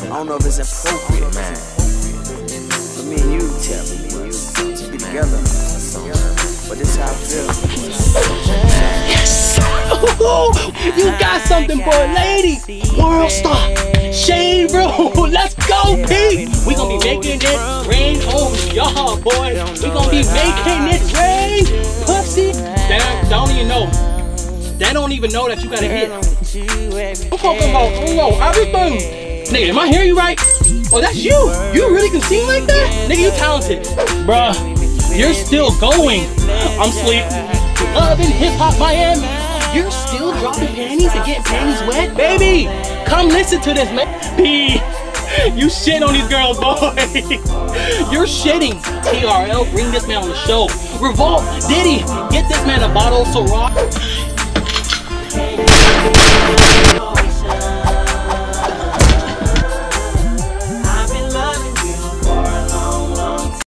I don't know if it's appropriate, man. For me and you, to be together. But this is how I feel. Yes! You got something for a lady! World Star! Shane, bro! Let's go, P! We gonna be making it rain on y'all, boy! We gonna be making it rain! Pussy! They don't even know. They don't even know that you gotta hit. I'm talking about, everything. Nigga, am I hearing you right? Oh, that's you! You really can sing like that? Nigga, you talented. Bruh, you're still going. I'm sleep. Love and Hip Hop Miami. You're still dropping panties and getting panties wet? Baby, come listen to this, man. P, you shit on these girls, boy. You're shitting. TRL, bring this man on the show. Revolt, Diddy, get this man a bottle of Syrah.